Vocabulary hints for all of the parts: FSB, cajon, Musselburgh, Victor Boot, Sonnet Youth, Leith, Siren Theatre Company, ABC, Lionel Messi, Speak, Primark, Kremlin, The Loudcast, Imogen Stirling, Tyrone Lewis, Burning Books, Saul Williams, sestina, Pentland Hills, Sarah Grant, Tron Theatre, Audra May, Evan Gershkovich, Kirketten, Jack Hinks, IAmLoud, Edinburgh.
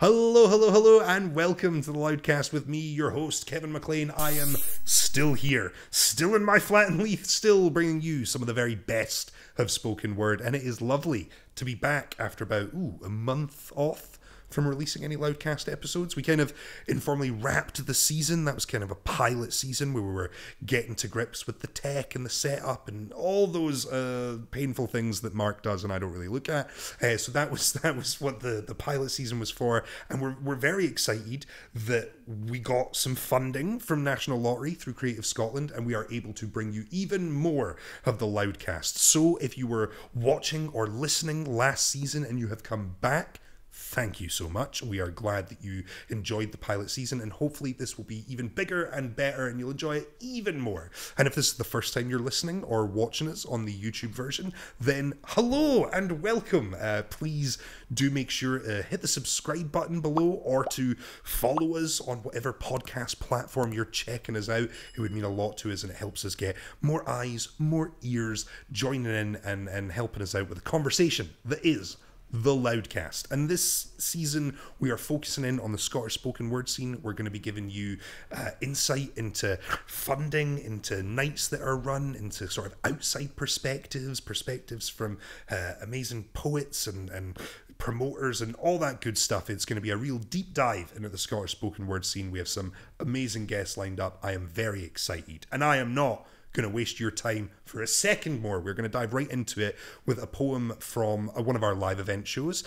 Hello, hello, hello, and welcome to The Loudcast with me, your host, Kevin McLean. I am still here, still in my flat in Leith, still bringing you some of the very best of spoken word, and it is lovely to be back after about, a month off from releasing any Loudcast episodes. We kind of informally wrapped the season. That was kind of a pilot season where we were getting to grips with the tech and the setup and all those painful things that Mark does and I don't really look at. So that was what the pilot season was for. And we're very excited that we got some funding from National Lottery through Creative Scotland, and we are able to bring you even more of the Loudcast. So if you were watching or listening last season and you have come back, thank you so much. We are glad that you enjoyed the pilot season, and hopefully this will be even bigger and better and you'll enjoy it even more. And if this is the first time you're listening or watching us on the YouTube version, then hello and welcome. Please do make sure to hit the subscribe button below or to follow us on whatever podcast platform you're checking us out. It would mean a lot to us, and it helps us get more eyes, more ears joining in and helping us out with a conversation that is The Loudcast. And this season we are focusing in on the Scottish spoken word scene. We're going to be giving you insight into funding, into nights that are run, into sort of outside perspectives from amazing poets and promoters and all that good stuff. It's going to be a real deep dive into the Scottish spoken word scene. We have some amazing guests lined up. I am very excited, and I am not going to waste your time for a second more. We're going to dive right into it with a poem from one of our live event shows,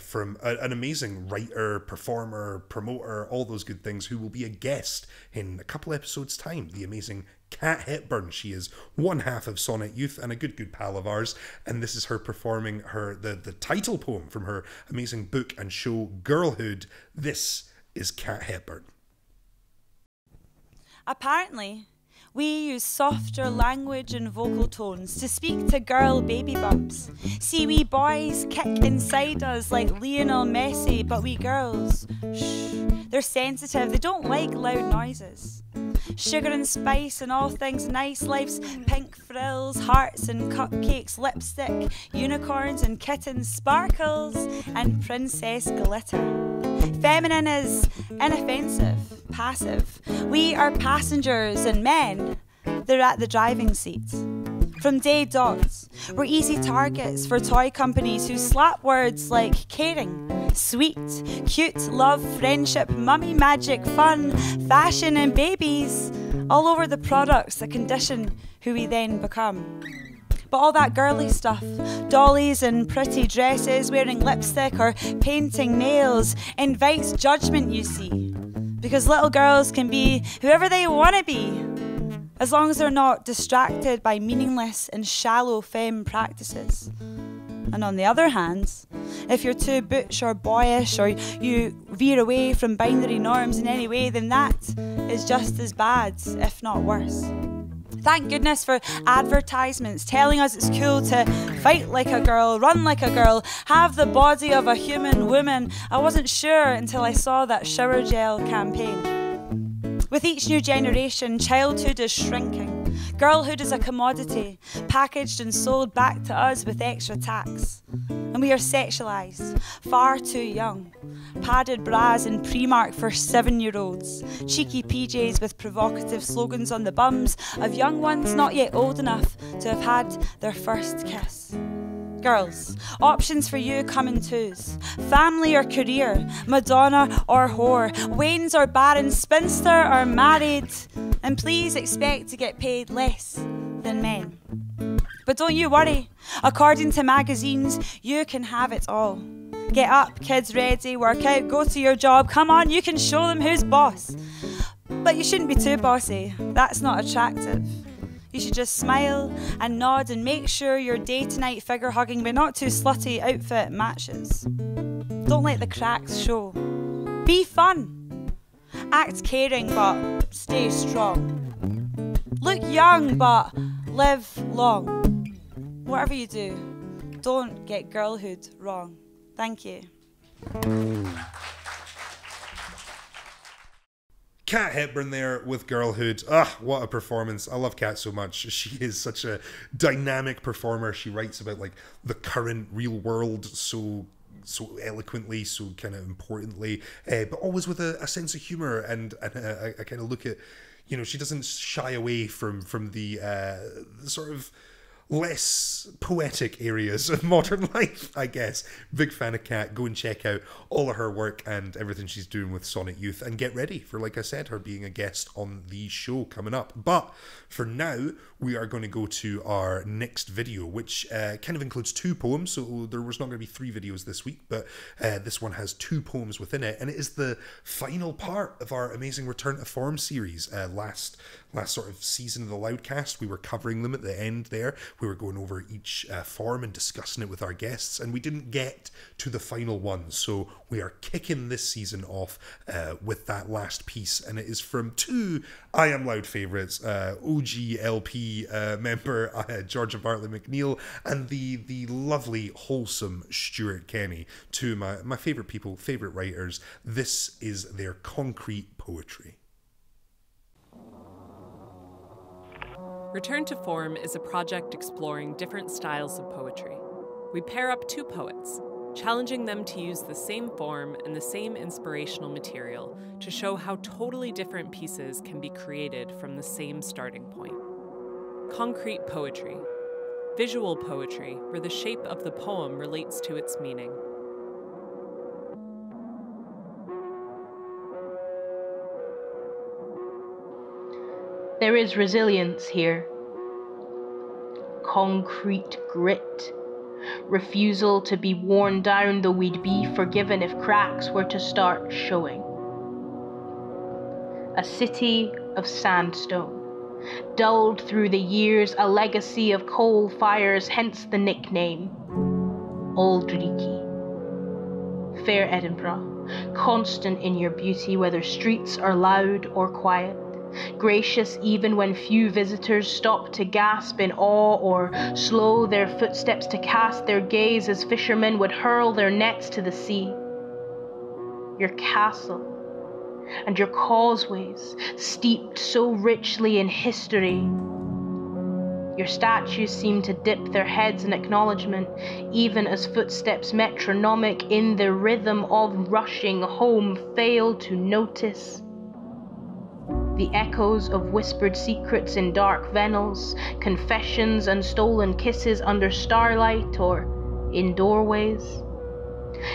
from an amazing writer, performer, promoter, all those good things, who will be a guest in a couple episodes' time, the amazing Cat Hepburn. She is one half of Sonnet Youth and a good pal of ours, and this is her performing the title poem from her amazing book and show, Girlhood. This is Cat Hepburn. Apparently, we use softer language and vocal tones to speak to girl baby bumps. See, we boys kick inside us like Lionel Messi, but we girls, shh, they're sensitive, they don't like loud noises. Sugar and spice and all things nice, life's pink frills, hearts and cupcakes, lipstick, unicorns and kittens, sparkles and princess glitter. Feminine is inoffensive, passive. We are passengers, and men, they're at the driving seat. From day dots, we're easy targets for toy companies who slap words like caring, sweet, cute, love, friendship, mummy magic, fun, fashion and babies, all over the products that condition who we then become. But all that girly stuff, dollies and pretty dresses, wearing lipstick or painting nails, invites judgment, you see. Because little girls can be whoever they want to be, as long as they're not distracted by meaningless and shallow femme practices. And on the other hand, if you're too butch or boyish, or you veer away from binary norms in any way, then that is just as bad, if not worse. Thank goodness for advertisements telling us it's cool to fight like a girl, run like a girl, have the body of a human woman. I wasn't sure until I saw that shower gel campaign. With each new generation, childhood is shrinking. Girlhood is a commodity, packaged and sold back to us with extra tax. And we are sexualised, far too young. Padded bras in Primark for 7-year-olds, cheeky PJs with provocative slogans on the bums of young ones not yet old enough to have had their first kiss. Girls, options for you come in twos. Family or career, Madonna or whore, Wayne's or Barons, spinster or married. And please expect to get paid less than men. But don't you worry, according to magazines, you can have it all. Get up, kids ready, work out, go to your job, come on, you can show them who's boss. But you shouldn't be too bossy, that's not attractive. You should just smile and nod and make sure your day-to-night figure-hugging but not too slutty outfit matches. Don't let the cracks show. Be fun. Act caring but stay strong. Look young but live long. Whatever you do, don't get girlhood wrong. Thank you. Cat Hepburn there with Girlhood. Ah, what a performance. I love Cat so much. She is such a dynamic performer. She writes about like the current real world so so eloquently, so kind of importantly, but always with a sense of humour, and I kind of look at, you know, she doesn't shy away from the sort of less poetic areas of modern life, I guess. Big fan of Cat. Go and check out all of her work and everything she's doing with Sonnet Youth, and get ready for, like I said, her being a guest on the show coming up. But for now, we are going to go to our next video, which kind of includes two poems. So there was not going to be three videos this week, but this one has two poems within it, and it is the final part of our amazing Return to Form series. Last sort of season of the Loudcast, we were covering them at the end there. We were going over each form and discussing it with our guests, and we didn't get to the final one. So we are kicking this season off with that last piece, and it is from two I Am Loud favourites, OG LP member Georgia Bartlett-McNeil and the lovely, wholesome Stuart Kenny, two of my favourite people, favourite writers. This is their Concrete Poetry. Return to Form is a project exploring different styles of poetry. We pair up two poets, challenging them to use the same form and the same inspirational material to show how totally different pieces can be created from the same starting point. Concrete poetry, visual poetry, where the shape of the poem relates to its meaning. There is resilience here, concrete grit, refusal to be worn down though we'd be forgiven if cracks were to start showing. A city of sandstone, dulled through the years, a legacy of coal fires, hence the nickname, Auld Reekie. Fair Edinburgh, constant in your beauty, whether streets are loud or quiet. Gracious even when few visitors stop to gasp in awe or slow their footsteps to cast their gaze as fishermen would hurl their nets to the sea. Your castle and your causeways steeped so richly in history. Your statues seem to dip their heads in acknowledgement, even as footsteps metronomic in the rhythm of rushing home fail to notice. The echoes of whispered secrets in dark vennels, confessions and stolen kisses under starlight or in doorways.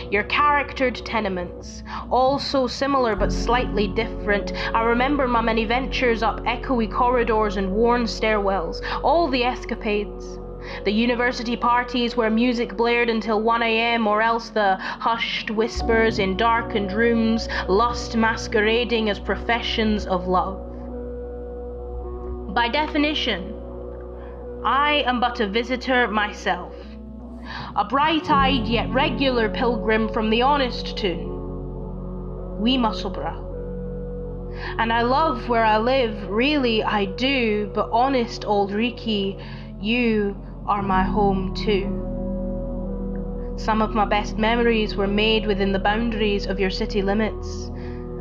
Your charactered tenements, all so similar but slightly different. I remember my many ventures up echoey corridors and worn stairwells, all the escapades. The university parties where music blared until 1 AM, or else the hushed whispers in darkened rooms, lust masquerading as professions of love. By definition, I am but a visitor myself, a bright-eyed yet regular pilgrim from the honest tune, wee Musselburgh. And I love where I live, really I do, but honest Auld Reekie, you are my home too. Some of my best memories were made within the boundaries of your city limits,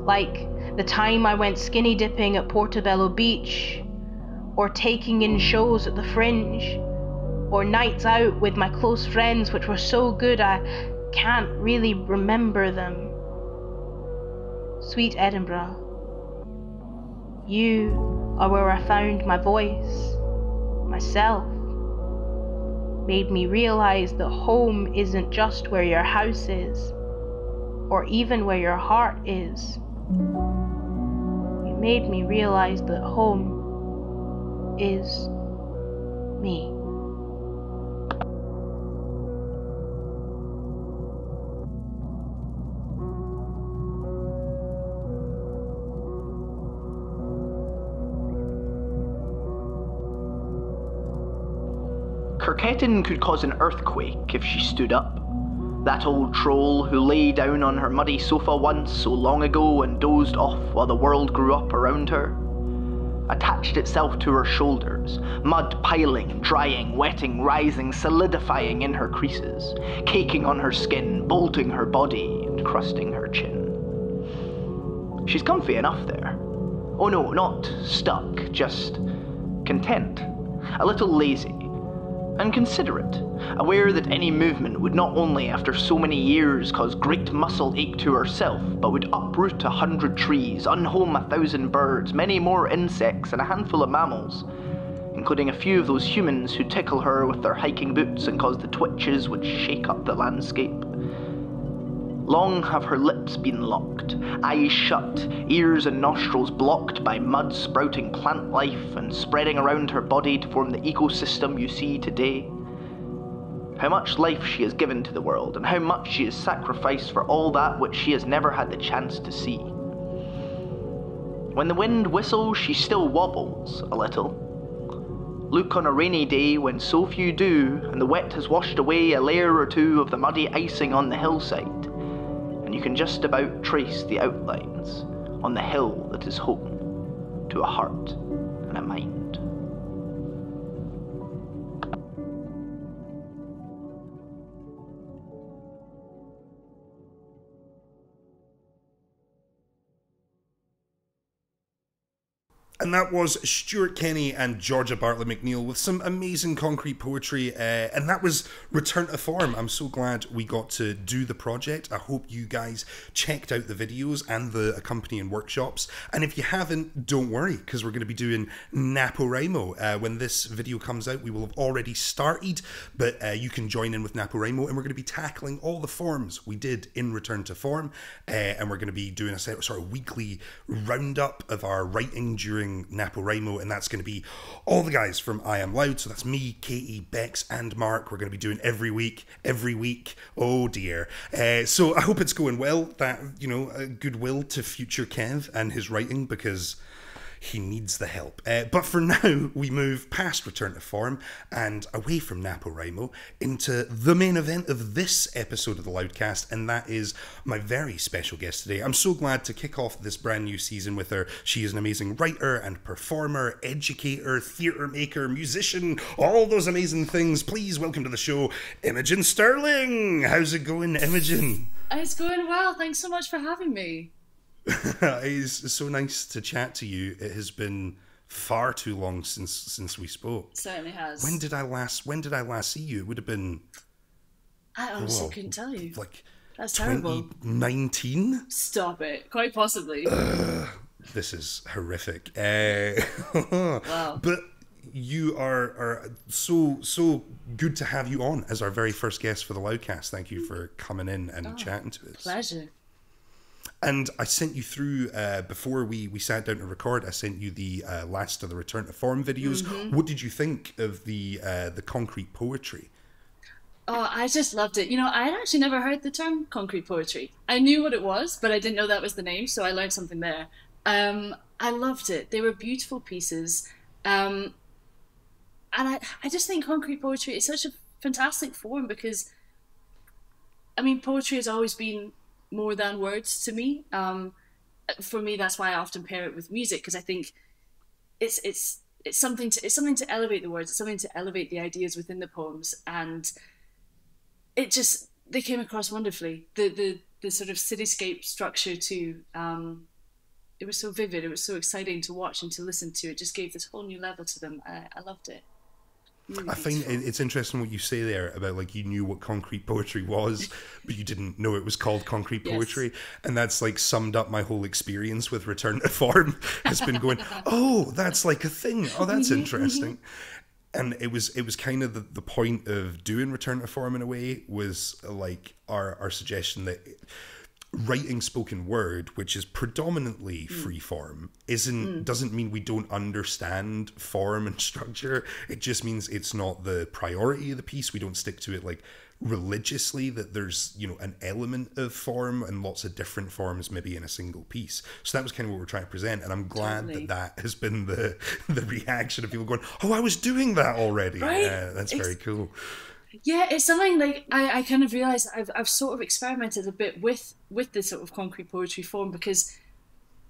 like the time I went skinny dipping at Portobello Beach, or taking in shows at the Fringe, or nights out with my close friends which were so good I can't really remember them. Sweet Edinburgh, you are where I found my voice, myself. Made me realize that home isn't just where your house is, or even where your heart is. You made me realize that home is me. Kirketten could cause an earthquake if she stood up. That old troll who lay down on her muddy sofa once so long ago and dozed off while the world grew up around her, attached itself to her shoulders, mud piling, drying, wetting, rising, solidifying in her creases, caking on her skin, bolting her body and crusting her chin. She's comfy enough there. Oh no, not stuck, just content, a little lazy. and considerate, aware that any movement would not only after so many years cause great muscle ache to herself, but would uproot 100 trees, unhome 1,000 birds, many more insects and a handful of mammals, including a few of those humans who tickle her with their hiking boots and cause the twitches which shake up the landscape. Long have her lips been locked, eyes shut, ears and nostrils blocked by mud sprouting plant life and spreading around her body to form the ecosystem you see today. How much life she has given to the world, and how much she has sacrificed for all that which she has never had the chance to see. When the wind whistles, she still wobbles a little. Look on a rainy day when so few do, and the wet has washed away a layer or two of the muddy icing on the hillside, and you can just about trace the outlines on the hill that is home to a heart and a mind. And that was Stuart Kenny and Georgia Bartlett-McNeil with some amazing concrete poetry. And that was Return to Form. I'm so glad we got to do the project. I hope you guys checked out the videos and the accompanying workshops. And if you haven't, don't worry, because we're going to be doing NaPoWriMo. When this video comes out, we will have already started, but you can join in with NaPoWriMo. And we're going to be tackling all the forms we did in Return to Form. And we're going to be doing a sort of weekly roundup of our writing during NaPoWriMo, and that's going to be all the guys from I Am Loud. So that's me, Katie, Bex and Mark. We're going to be doing every week. Oh dear. So I hope it's going well. That, you know, goodwill to future Kev and his writing, because he needs the help. But for now, we move past Return to Form and away from NaPoWriMo into the main event of this episode of The Loudcast, and that is my very special guest today. I'm so glad to kick off this brand new season with her. She is an amazing writer and performer, educator, theatre maker, musician, all those amazing things. Please welcome to the show, Imogen Stirling. How's it going, Imogen? It's going well. Thanks so much for having me. It's so nice to chat to you. It has been far too long since we spoke. Certainly has. When did I last see you? It would have been, I honestly couldn't tell you. Like, that's terrible. 2019? Stop it. Quite possibly. This is horrific. Wow. But you are so good to have you on as our very first guest for The Loudcast. Thank you for coming in and chatting to us. Pleasure. And I sent you through, before we sat down to record, I sent you the last of the Return to Form videos. Mm-hmm. What did you think of the concrete poetry? Oh, I just loved it. You know, I had actually never heard the term concrete poetry. I knew what it was, but I didn't know that was the name, so I learned something there. I loved it. They were beautiful pieces. And I just think concrete poetry is such a fantastic form because, I mean, poetry has always been more than words to me. For me, that's why I often pair it with music, because I think it's something to elevate the words, it's something to elevate the ideas within the poems, and it just, they came across wonderfully. The sort of cityscape structure too. It was so vivid, it was so exciting to watch and to listen to. It just gave this whole new level to them. I loved it. I think it's interesting what you say there about, like, you knew what concrete poetry was, but you didn't know it was called concrete poetry. Yes. And that's, like, summed up my whole experience with Return to Form. Has been going, oh, that's like a thing. Oh, that's interesting. And it was kind of the point of doing Return to Form in a way was, like, our suggestion that writing spoken word, which is predominantly free form, doesn't mean we don't understand form and structure. It just means it's not the priority of the piece. We don't stick to it, like, religiously, that there's, you know, an element of form and lots of different forms maybe in a single piece. So that was kind of what we're trying to present, and I'm glad that has been the reaction of people going, oh, I was doing that already. Right? Yeah, that's very cool. Yeah, it's something, like, I kind of realised I've sort of experimented a bit with this sort of concrete poetry form, because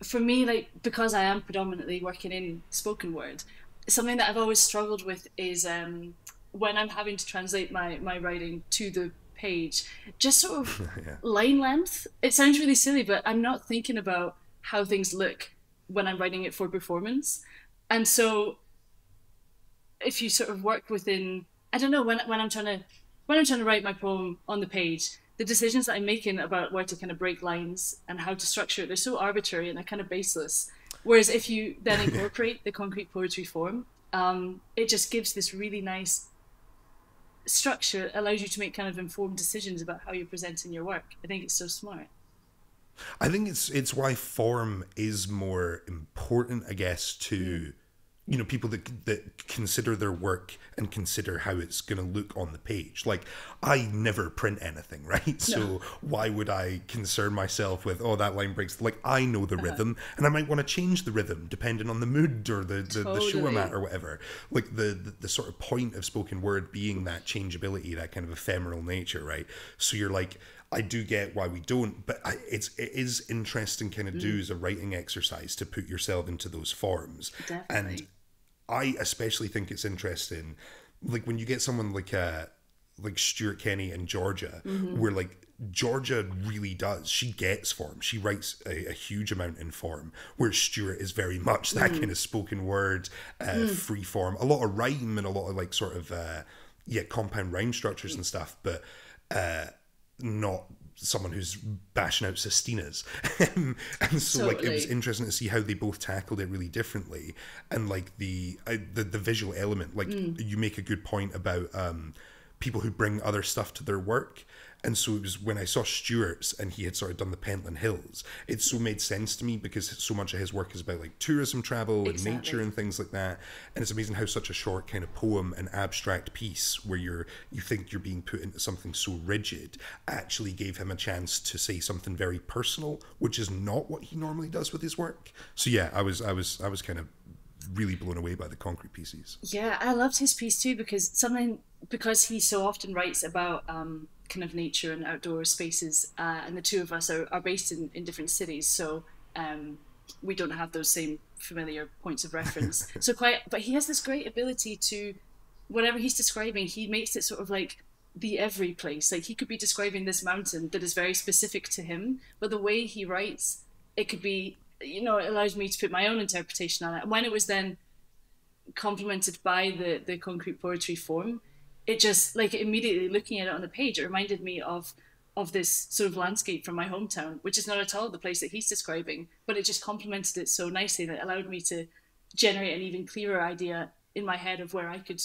for me, like, because I am predominantly working in spoken word, something that I've always struggled with is when I'm having to translate my writing to the page, just sort of line length. It sounds really silly, but I'm not thinking about how things look when I'm writing it for performance. And so if you sort of work within I don't know, when I'm trying to write my poem on the page, the decisions that I'm making about where to kind of break lines and how to structure it, they're so arbitrary and they're kind of baseless. Whereas if you then incorporate the concrete poetry form, it just gives this really nice structure, allows you to make kind of informed decisions about how you're presenting your work. I think it's so smart. I think it's why form is more important, I guess, to, you know, people that consider their work and consider how it's going to look on the page. Like, I never print anything, right? No. So why would I concern myself with, oh, that line breaks? Like, I know the rhythm, and I might want to change the rhythm depending on the mood or the show I'm at or whatever. Like, the sort of point of spoken word being that changeability, that kind of ephemeral nature, right? So you're like, I do get why we don't, but it is interesting kind of do as a writing exercise to put yourself into those forms. Definitely. And I especially think it's interesting, like when you get someone like Stuart Kenny and Georgia, where like Georgia really does, she gets form. She writes a huge amount in form, where Stuart is very much that kind of spoken word, free form, a lot of rhyme and a lot of like sort of, compound rhyme structures and stuff, but, not someone who's bashing out sestinas. And so totally. Like, it was interesting to see how they both tackled it really differently. And like the visual element, like you make a good point about people who bring other stuff to their work. And so it was when I saw Stuart's and he had sort of done the Pentland Hills, it so made sense to me because so much of his work is about like tourism travel and nature and things like that. And it's amazing how such a short kind of poem, an abstract piece where you think you're being put into something so rigid, actually gave him a chance to say something very personal, which is not what he normally does with his work. So yeah, I was kind of really blown away by the concrete pieces. Yeah, I loved his piece too because he so often writes about kind of nature and outdoor spaces, and the two of us are based in different cities, so we don't have those same familiar points of reference. But he has this great ability to, whatever he's describing, he makes it sort of like the every place. Like, he could be describing this mountain that is very specific to him, but the way he writes, it could be, you know, it allows me to put my own interpretation on it. And when it was then complemented by the concrete poetry form, it just, like, immediately looking at it on the page, it reminded me of this sort of landscape from my hometown, which is not at all the place that he's describing, but it just complemented it so nicely that it allowed me to generate an even clearer idea in my head of where I could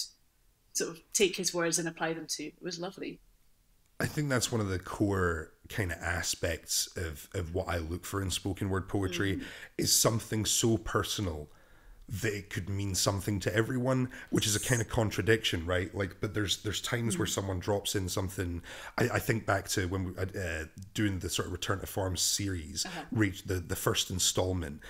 sort of take his words and apply them to. It was lovely. I think that's one of the core kind of aspects of what I look for in spoken word poetry, is something so personal that it could mean something to everyone, which is a kind of contradiction, right? Like, but there's times where someone drops in something. I think back to when we doing the sort of Return to Form series, the first installment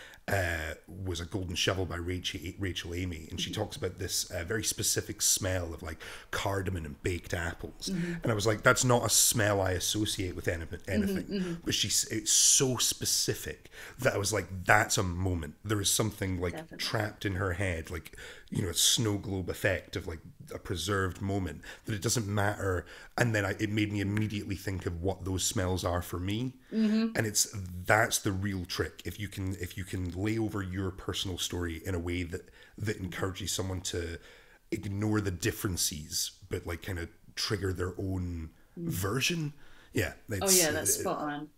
was A Golden Shovel by Rachel Amy, and she talks about this very specific smell of like cardamom and baked apples, and I was like, that's not a smell I associate with anything, but it's so specific that I was like, that's a moment. There is something like trapped in her head, like, you know, a snow globe effect of like a preserved moment, that it doesn't matter. And then it made me immediately think of what those smells are for me, and that's the real trick. If you can lay over your personal story in a way that encourages someone to ignore the differences, but like kind of trigger their own version. Yeah. That's spot on.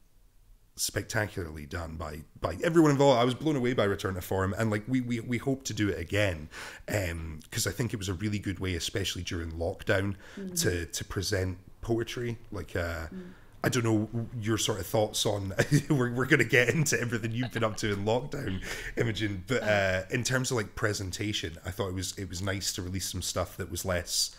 Spectacularly done by everyone involved. I was blown away by Return to Form, and like we hope to do it again, because I think it was a really good way, especially during lockdown, to present poetry. Like, I don't know your sort of thoughts on we're going to get into everything you've been up to in lockdown, Imogen, but in terms of like presentation, I thought it was nice to release some stuff that was less,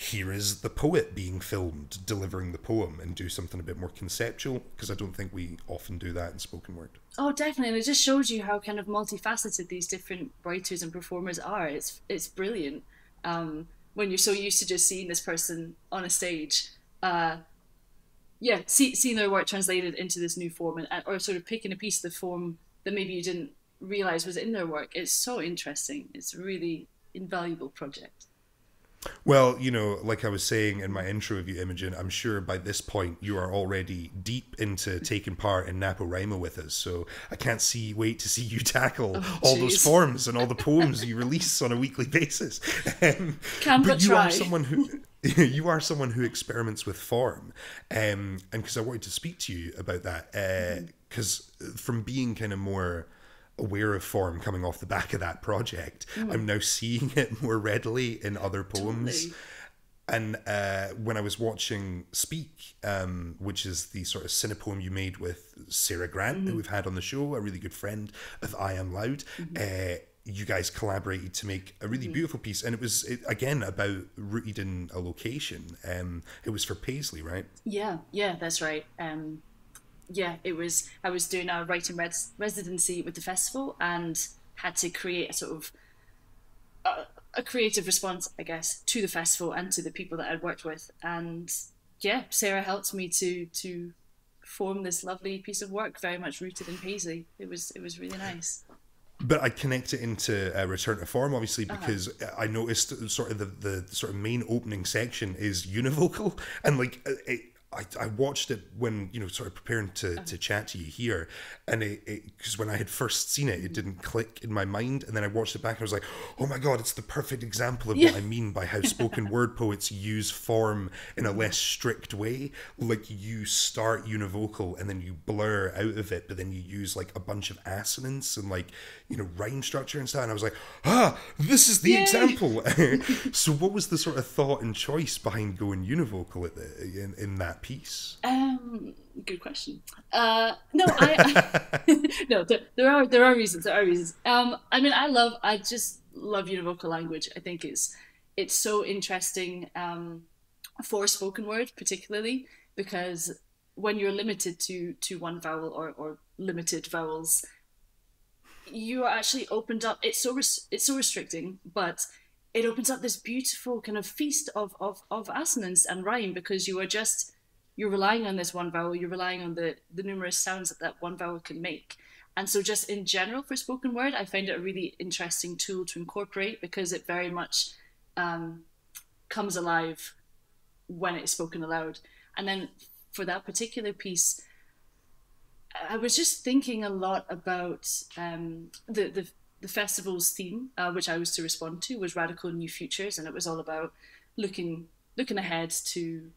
here is the poet being filmed delivering the poem, and do something a bit more conceptual, because I don't think we often do that in spoken word. Oh, definitely. And it just shows you how kind of multifaceted these different writers and performers are. It's brilliant when you're so used to just seeing this person on a stage, seeing their work translated into this new form, and or sort of picking a piece of the form that maybe you didn't realize was in their work. It's so interesting. It's a really invaluable project. Well, you know, like I was saying in my intro of you, Imogen, I'm sure by this point you are already deep into taking part in NaPoWriMo with us. So I can't wait to see you tackle all those forms and all the poems you release on a weekly basis. But you are someone who... you are someone who experiments with form, and because I wanted to speak to you about that, because from being kind of more aware of form coming off the back of that project, I'm now seeing it more readily in other poems. Totally. And when I was watching Speak, which is the sort of cinepoem you made with Sarah Grant, who we've had on the show, a really good friend of I Am Loud, you guys collaborated to make a really beautiful piece, and it was again about rooted in a location. It was for Paisley, right? Yeah, yeah, that's right. Yeah, it was. I was doing a writing residency with the festival and had to create a sort of a creative response, I guess, to the festival and to the people that I'd worked with. And yeah, Sarah helped me to form this lovely piece of work, very much rooted in Paisley. It was really nice. But I connect it into Return to Form, obviously, because I noticed sort of the sort of main opening section is univocal, and like I watched it when, you know, sort of preparing to chat to you here, and because when I had first seen it, it didn't click in my mind, and then I watched it back and I was like, oh my god, it's the perfect example of what I mean by how spoken word poets use form in a less strict way. Like, you start univocal and then you blur out of it, but then you use like a bunch of assonance and like, you know, rhyme structure and stuff, and I was like, ah, this is the example. So what was the sort of thought and choice behind going univocal at in that piece? Good question. No, there are reasons. There are reasons. I mean, I just love univocal language. I think it's so interesting for spoken word, particularly because when you're limited to one vowel or limited vowels, you are actually opened up. It's so restricting, but it opens up this beautiful kind of feast of assonance and rhyme, because you are just you're relying on this one vowel, you're relying on the numerous sounds that one vowel can make. And so just in general for spoken word, I find it a really interesting tool to incorporate, because it very much comes alive when it's spoken aloud. And then for that particular piece, I was just thinking a lot about the festival's theme, which I was to respond to, was Radical New Futures. And it was all about looking ahead to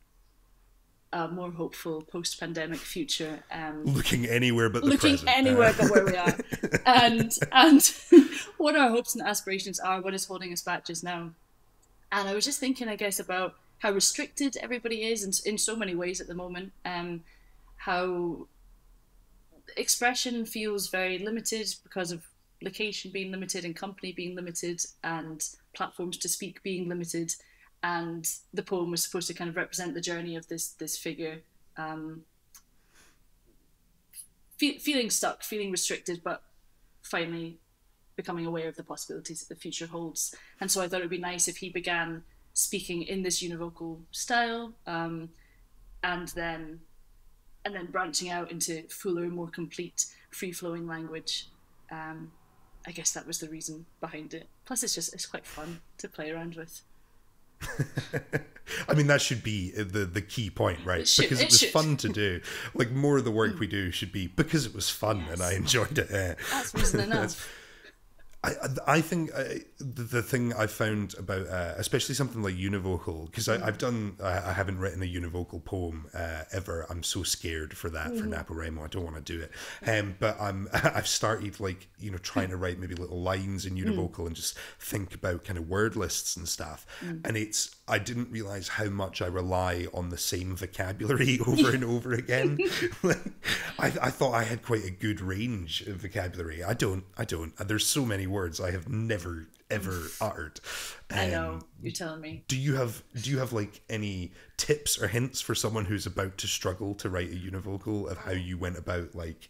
a more hopeful post-pandemic future. Looking anywhere but the present. Looking anywhere but where we are. And what our hopes and aspirations are, what is holding us back just now. And I was just thinking, I guess, about how restricted everybody is in so many ways at the moment, how expression feels very limited because of location being limited and company being limited and platforms to speak being limited. And the poem was supposed to kind of represent the journey of this figure, feeling stuck, feeling restricted, but finally becoming aware of the possibilities that the future holds. And so I thought it would be nice if he began speaking in this univocal style, and then branching out into fuller, more complete, free-flowing language. I guess that was the reason behind it. Plus, it's quite fun to play around with. I mean, that should be the key point, right? Because it was fun to do. Like, more of the work we do should be because it was fun and I enjoyed it. That's reason enough. I think the thing I found about, especially something like univocal, because I haven't written a univocal poem ever. I'm so scared for that, for NaPoWriMo. I don't want to do it. But I've started, like, you know, trying to write maybe little lines in univocal and just think about kind of word lists and stuff. And I didn't realize how much I rely on the same vocabulary over and over again. I thought I had quite a good range of vocabulary. I don't. There's so many words I have never ever uttered. I know, you're telling me. Do you have like any tips or hints for someone who's about to struggle to write a univocal of how you went about, like,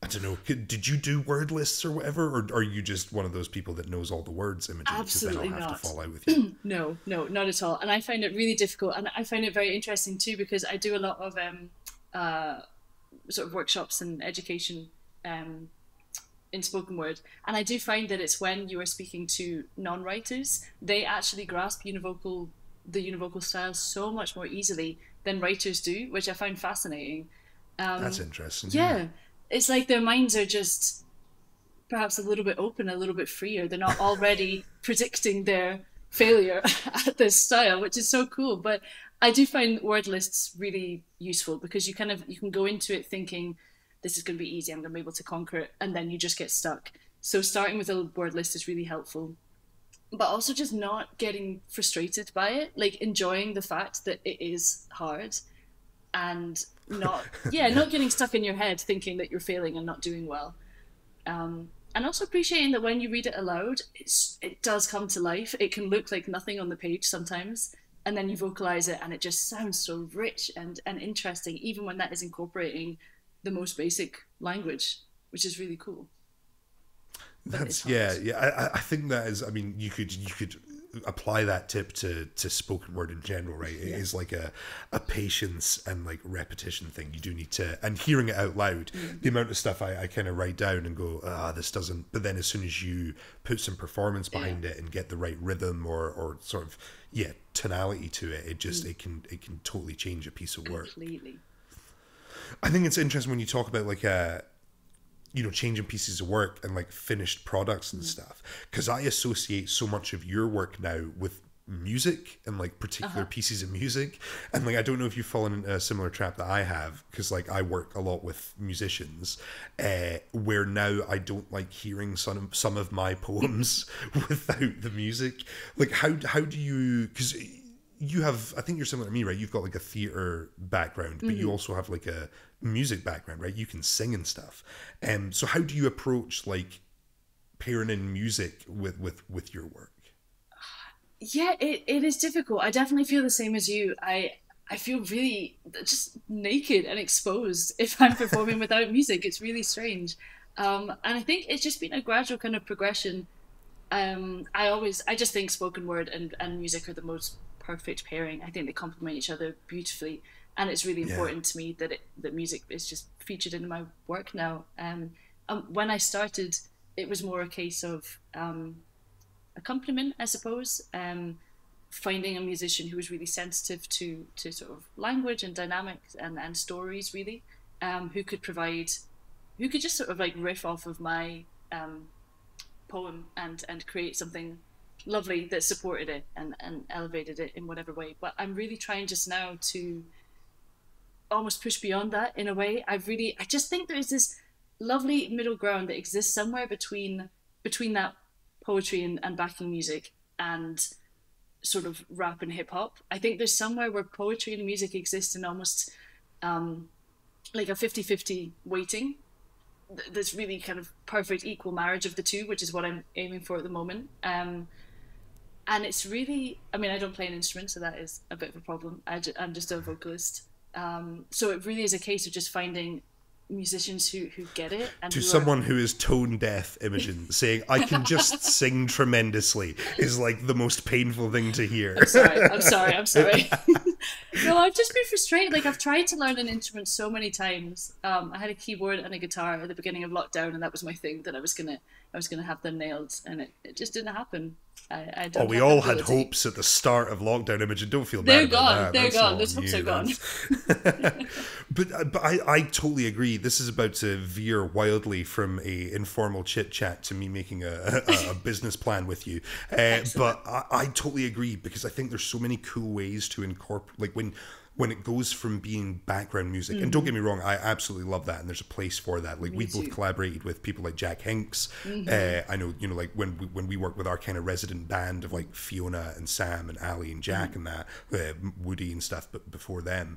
I don't know, did you do word lists or whatever, or are you just one of those people that knows all the words, Imogen? Absolutely not. Because then I'll have to fall out with you. No, not at all. And I find it really difficult, and I find it very interesting too, because I do a lot of sort of workshops and education in spoken word. And I do find that it's when you are speaking to non-writers, they actually grasp univocal, the univocal style so much more easily than writers do, which I find fascinating. That's interesting. Yeah. It's like their minds are just perhaps a little bit open, a little bit freer. They're not already predicting their failure at this style, which is so cool. But I do find word lists really useful because you kind of, you can go into it thinking, this is going to be easy, I'm going to be able to conquer it, and then you just get stuck. So starting with a word list is really helpful. But also just not getting frustrated by it, like enjoying the fact that it is hard and not, not getting stuck in your head thinking that you're failing and not doing well. And also appreciating that when you read it aloud, it does come to life. It can look like nothing on the page sometimes, and then you vocalize it and it just sounds so rich and interesting, even when that is incorporating the most basic language, which is really cool. That's, I think that is, I mean, you could apply that tip to spoken word in general, right? It is like a patience and like repetition thing. You do need to, and hearing it out loud, the amount of stuff I kind of write down and go, this doesn't, but then as soon as you put some performance behind it and get the right rhythm or sort of, tonality to it, it just, it can totally change a piece of work. Completely. I think it's interesting when you talk about like changing pieces of work and like finished products and stuff, because I associate so much of your work now with music and like particular pieces of music, and like I don't know if you've fallen into a similar trap that I have, because like I work a lot with musicians, where now I don't like hearing some of my poems without the music. Like how do you, because you have, I think you're similar to me, right? You've got like a theatre background, but you also have like a music background, right? You can sing and stuff. So how do you approach like pairing in music with your work? Yeah, it is difficult. I definitely feel the same as you. I feel really just naked and exposed if I'm performing without music. It's really strange. And I think it's just been a gradual kind of progression. I just think spoken word and music are the most perfect pairing. I think they complement each other beautifully, and it's really important to me that that music is just featured in my work now. When I started, it was more a case of accompaniment, I suppose. Finding a musician who was really sensitive to sort of language and dynamics and stories, really, who could just sort of like riff off of my poem and create something lovely that supported it and elevated it in whatever way. But I'm really trying just now to almost push beyond that in a way. I just think there is this lovely middle ground that exists somewhere between that poetry and backing music and sort of rap and hip hop. I think there's somewhere where poetry and music exist in almost like a 50-50 weighting. This really kind of perfect equal marriage of the two, which is what I'm aiming for at the moment. And it's really, I mean, I don't play an instrument, so that is a bit of a problem. I'm just a vocalist. So it really is a case of just finding musicians who get it. And to someone who is tone deaf, Imogen, saying, I can just sing tremendously is like the most painful thing to hear. I'm sorry. No, I've just been frustrated. Like, I've tried to learn an instrument so many times. I had a keyboard and a guitar at the beginning of lockdown, and that was my thing, that I was gonna have them nailed, and it just didn't happen. I don't. Oh, we all had hopes at the start of lockdown, Imogen. Don't feel bad. They're gone. They're gone. Those hopes are gone. But I totally agree. This is about to veer wildly from a informal chit chat to me making a business plan with you. But I totally agree, because I think there's so many cool ways to incorporate, like when it goes from being background music, and don't get me wrong, I absolutely love that, and there's a place for that. Like, we both collaborated with people like Jack Hinks. I know, like when we work with our kind of resident band of like Fiona and Sam and Ali and Jack and that, Woody and stuff, but before them,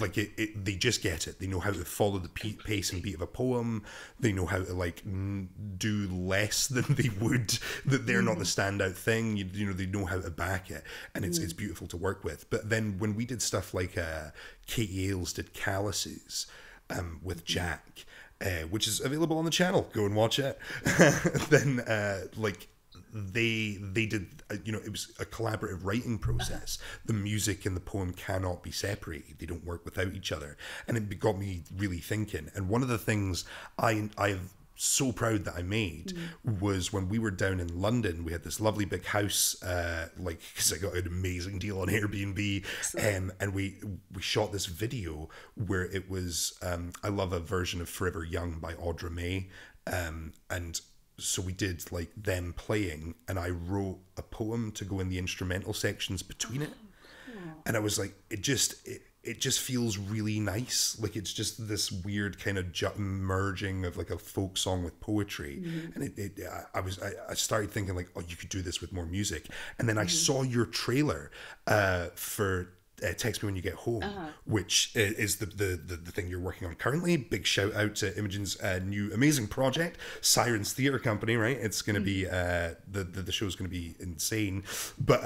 like they just get it. They know how to follow the pace and beat of a poem. They know how to like do less than they would. That they're not the standout thing. You know, they know how to back it, and it's beautiful to work with. But then when we did stuff like Katie Ailes did Calluses with Jack, which is available on the channel. Go and watch it. Then like. They did, it was a collaborative writing process. The music and the poem cannot be separated. They don't work without each other. And it got me really thinking. And one of the things I've so proud that I made was when we were down in London. We had this lovely big house, like, because I got an amazing deal on Airbnb, and we shot this video where it was I love a version of Forever Young by Audra May, and so we did like them playing, and I wrote a poem to go in the instrumental sections between it, and I was like, it just feels really nice. Like, it's just this weird kind of merging of like a folk song with poetry. And I started thinking like, oh, you could do this with more music. And then I saw your trailer for Text Me When You Get Home, which is the thing you're working on currently. Big shout out to Imogen's new amazing project, Sirens Theatre Company, right? It's going to be, the show's going to be insane. But,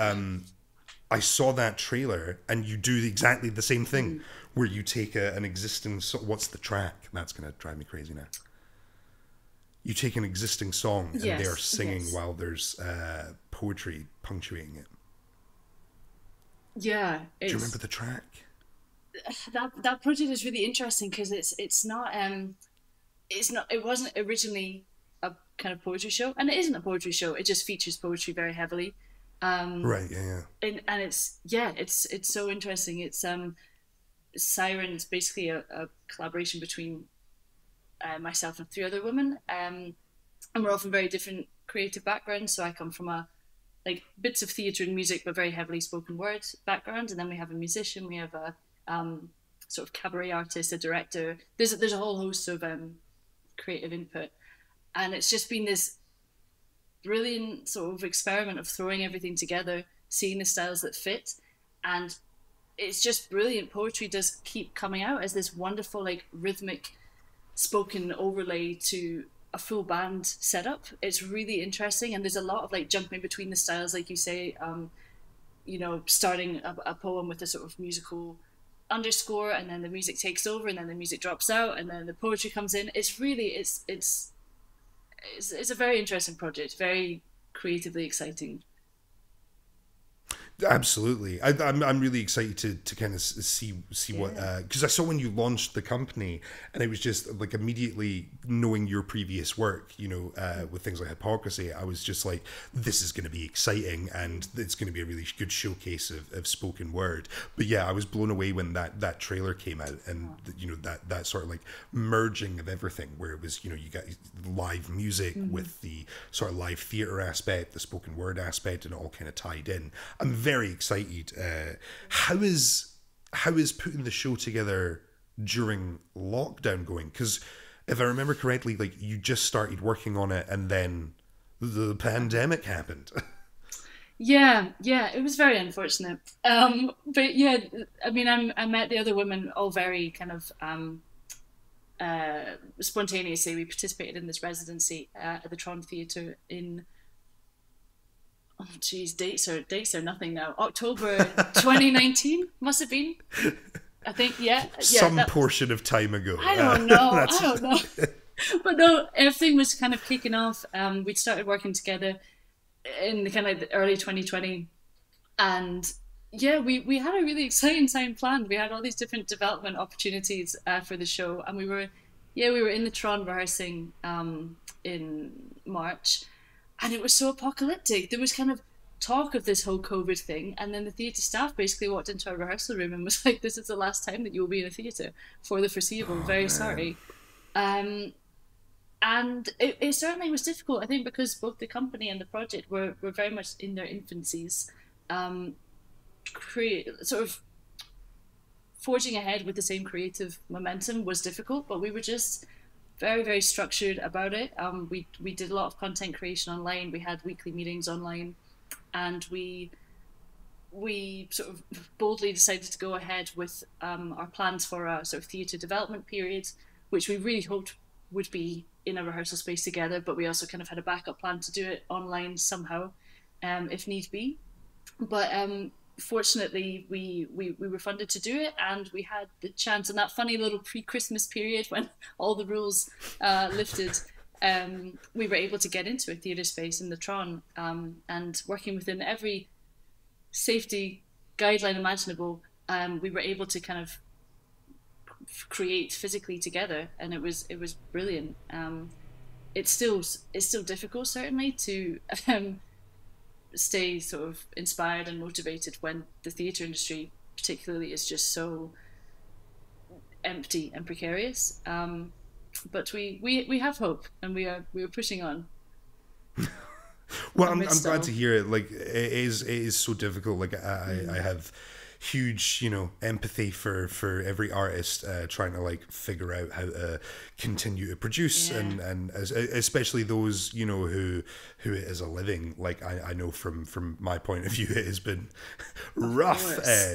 I saw that trailer, and you do exactly the same thing, where you take an existing song. What's the track? That's going to drive me crazy now. You take an existing song, and they are singing while there's poetry punctuating it. Yeah. Do you remember the track? That project is really interesting because it wasn't originally a kind of poetry show, and it isn't a poetry show. It just features poetry very heavily. Right, yeah. And it's so interesting. It's Sirens, basically a collaboration between myself and three other women, and we're all from very different creative backgrounds. So I come from like bits of theatre and music, but very heavily spoken word background. And then we have a musician, we have a sort of cabaret artist, a director. There's a whole host of creative input, and it's just been this brilliant sort of experiment of throwing everything together, seeing the styles that fit. And it's just brilliant. Poetry does keep coming out as this wonderful, like, rhythmic spoken overlay to a full band setup. It's really interesting. And there's a lot of like jumping between the styles, like you say, you know, starting a poem with a sort of musical underscore, and then the music takes over, and then the music drops out, and then the poetry comes in. It's really, it's a very interesting project, very creatively exciting. Absolutely. I'm really excited to kind of see what, because I saw when you launched the company, and it was just like immediately knowing your previous work, you know, with things like Hypocrisy, I was just like, this is going to be exciting, and it's going to be a really good showcase of spoken word. But yeah, I was blown away when that trailer came out, and you know, that sort of like merging of everything, where it was, you know, you got live music with the sort of live theatre aspect, the spoken word aspect, and it all kind of tied in. I'm very excited. How is putting the show together during lockdown going? Because if I remember correctly, like, you just started working on it, and then the pandemic happened. Yeah, it was very unfortunate. But yeah, I mean, I met the other women all very kind of spontaneously. We participated in this residency at the Tron Theatre in. Oh geez, dates are nothing now. October 2019 must have been. I think some portion of time ago. I don't know. But no, everything was kind of kicking off. We'd started working together in the kind of early 2020, and yeah, we had a really exciting time planned. We had all these different development opportunities for the show, and we were in the Tron rehearsing in March. And it was so apocalyptic. There was kind of talk of this whole COVID thing. And then the theatre staff basically walked into our rehearsal room and was like, this is the last time that you will be in a theatre for the foreseeable. Sorry. And it certainly was difficult, I think, because both the company and the project were very much in their infancies, sort of forging ahead with the same creative momentum was difficult, but we were just very, very structured about it. We did a lot of content creation online. We had weekly meetings online, and we sort of boldly decided to go ahead with our plans for a sort of theatre development period, which we really hoped would be in a rehearsal space together, but we also kind of had a backup plan to do it online somehow, if need be. But fortunately, we were funded to do it, and we had the chance in that funny little pre-Christmas period when all the rules lifted. We were able to get into a theatre space in the Tron, and working within every safety guideline imaginable, we were able to kind of create physically together, and it was brilliant. it's still difficult, certainly, to stay sort of inspired and motivated when the theatre industry particularly is just so empty and precarious. But we have hope, and we are pushing on. Well, I'm glad to hear it. Like, it is so difficult. Like, I have huge, you know, empathy for every artist trying to like figure out how to continue to produce, yeah. and especially those, you know, who it is a living. Like, I know from my point of view, it has been rough.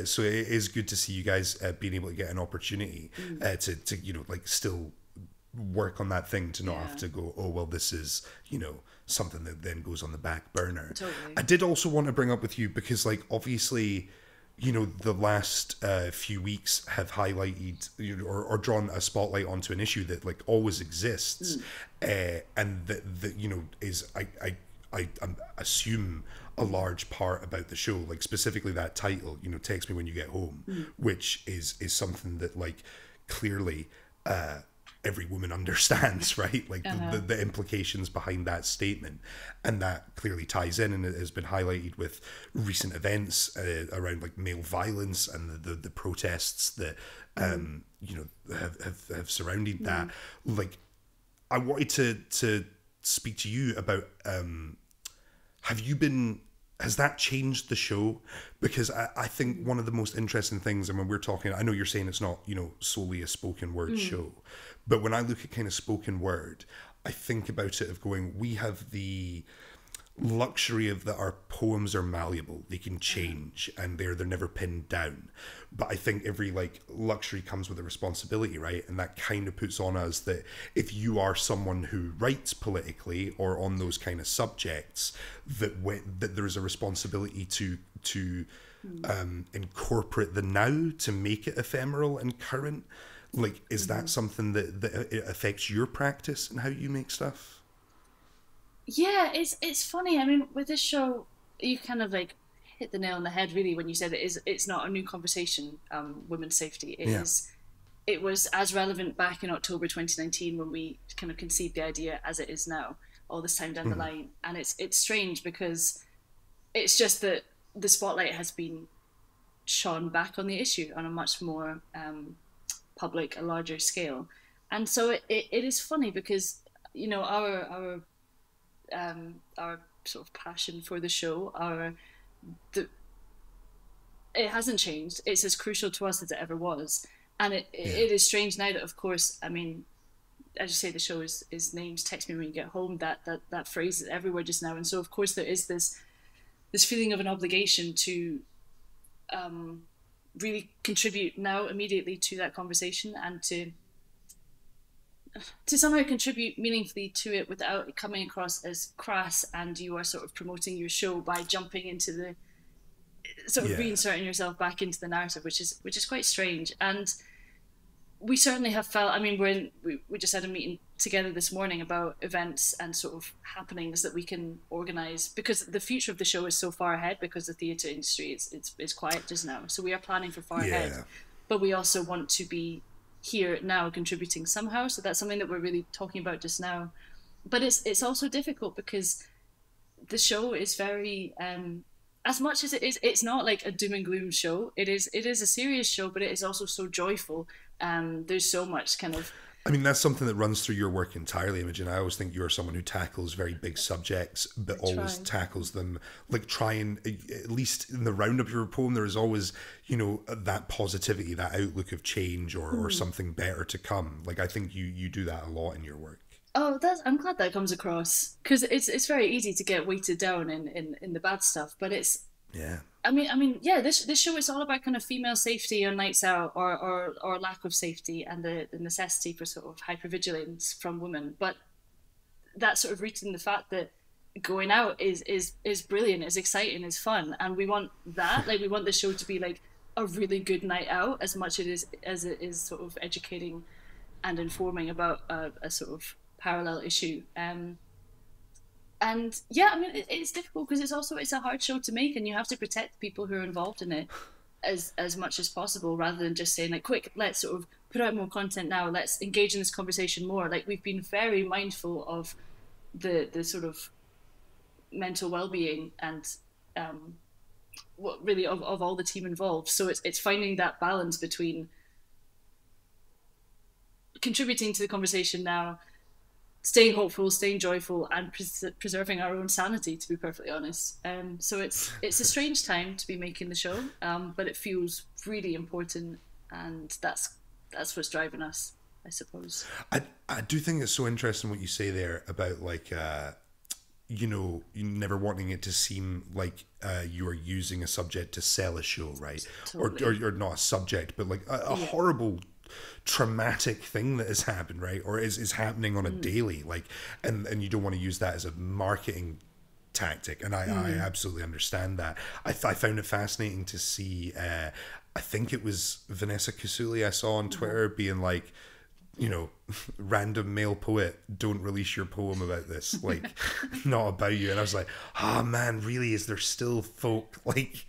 So it is good to see you guys being able to get an opportunity to you know, like, still work on that thing, to not have to go, oh well, this is, you know, something that then goes on the back burner. Totally. I did also want to bring up with you, because like, obviously, you know, the last few weeks have highlighted, you know, or drawn a spotlight onto an issue that like always exists, and that you know is I assume a large part about the show, like specifically that title, you know, Text Me When You Get Home, which is something that like clearly every woman understands, right? Like the implications behind that statement, and that clearly ties in, and it has been highlighted with recent events around like male violence and the protests that you know have surrounded that. Like, I wanted to speak to you about has that changed the show? Because I think one of the most interesting things, and when we're talking, I know you're saying it's not, you know, solely a spoken word show, but when I look at kind of spoken word, I think about it of going, we have the luxury of that our poems are malleable, they can change, and they're never pinned down. But I think every like luxury comes with a responsibility, right? And that kind of puts on us that if you are someone who writes politically or on those kind of subjects, that there is a responsibility to incorporate the now, to make it ephemeral and current. Like, is that something that it affects your practice and how you make stuff? Yeah, it's funny. I mean, with this show, you kind of like hit the nail on the head, really, when you said it's not a new conversation. Women's safety is. It was as relevant back in October 2019 when we kind of conceived the idea as it is now, all this time down the line. And it's strange, because it's just that the spotlight has been shone back on the issue on a much more public, a larger scale. And so it is funny, because, you know, our sort of passion for the show, it hasn't changed. It's as crucial to us as it ever was, and it is strange now that, of course, I mean, as you say, the show is named Text Me When You Get Home. That phrase is everywhere just now, and so of course there is this feeling of an obligation to really contribute now immediately to that conversation, and to somehow contribute meaningfully to it without it coming across as crass and you are sort of promoting your show by jumping into the sort of reinserting yourself back into the narrative, which is quite strange. And we certainly have felt, I mean, we just had a meeting together this morning about events and sort of happenings that we can organize, because the future of the show is so far ahead, because the theater industry is quiet just now. So we are planning for far ahead, but we also want to be here now contributing somehow. So that's something that we're really talking about just now. But it's also difficult, because the show is very, as much as it is, it's not like a doom and gloom show. It is a serious show, but it is also so joyful. There's so much kind of, I mean, that's something that runs through your work entirely, Imogen. I always think you are someone who tackles very big subjects, but always tackles them, like, try and, at least in the roundup of your poem, there is always, you know, that positivity, that outlook of change or something better to come. Like, I think you do that a lot in your work. Oh, I'm glad that comes across, because it's very easy to get weighted down in the bad stuff, but it's... Yeah. I mean, yeah, this show is all about kind of female safety on nights out, or lack of safety, and the necessity for sort of hypervigilance from women. But that sort of rooted in the fact that going out is brilliant, is exciting, is fun, and we want that. Like, we want the show to be like a really good night out, as much as it is sort of educating and informing about a sort of parallel issue. And yeah, I mean, it's difficult, because it's a hard show to make, and you have to protect the people who are involved in it as much as possible, rather than just saying like, quick, let's sort of put out more content now, let's engage in this conversation more. Like, we've been very mindful of the sort of mental well-being and what really of all the team involved. So it's finding that balance between contributing to the conversation now, staying hopeful, staying joyful, and preserving our own sanity, to be perfectly honest. So it's a strange time to be making the show, but it feels really important, and that's what's driving us, I suppose. I do think it's so interesting what you say there about, like, you know, never wanting it to seem like you're using a subject to sell a show, right? Totally. Or not a subject, but like a yeah. horrible traumatic thing that has happened, right, or is happening on a daily, like, and you don't want to use that as a marketing tactic, and I absolutely understand that. I found it fascinating to see, I think it was Vanessa Casuli I saw on Twitter being like, you know, random male poet, don't release your poem about this, like, not about you. And I was like, oh man, really, is there still folk like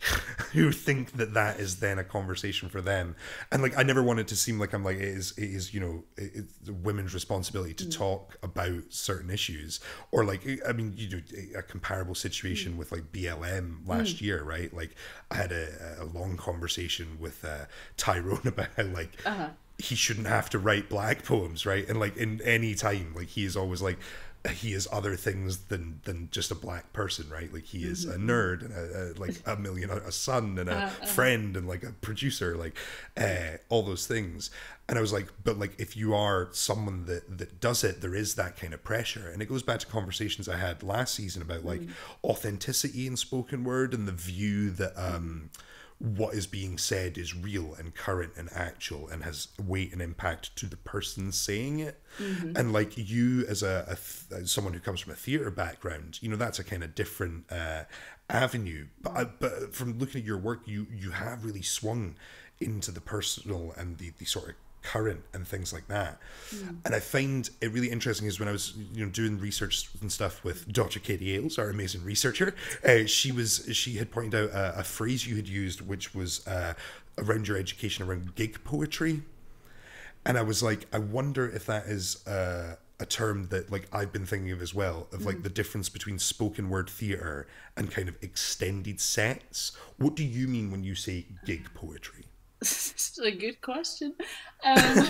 who think that is then a conversation for them? And like, I never want it to seem like I'm like, it is, you know, it's women's responsibility to talk about certain issues, or like, I mean, you do a comparable situation with like BLM last year, right? Like, I had a long conversation with Tyrone about how, like, he shouldn't have to write black poems, right? And like, in any time, like, he is always like, he is other things than just a black person, right? Like, he is a nerd and like a son and a friend and like a producer, like all those things. And I was like, but like, if you are someone that does it, there is that kind of pressure. And it goes back to conversations I had last season about like authenticity in spoken word, and the view that what is being said is real and current and actual and has weight and impact to the person saying it. And like, you as someone who comes from a theatre background, you know, that's a kind of different avenue. But from looking at your work, you have really swung into the personal and the sort of current and things like that. And I find it really interesting is when I was, you know, doing research and stuff with Dr. Katie Ailes, our amazing researcher, she had pointed out a phrase you had used, which was around your education around gig poetry. And I was like, I wonder if that is a term that like I've been thinking of as well, of like the difference between spoken word theatre and kind of extended sets. What do you mean when you say gig poetry? This is a good question. Well,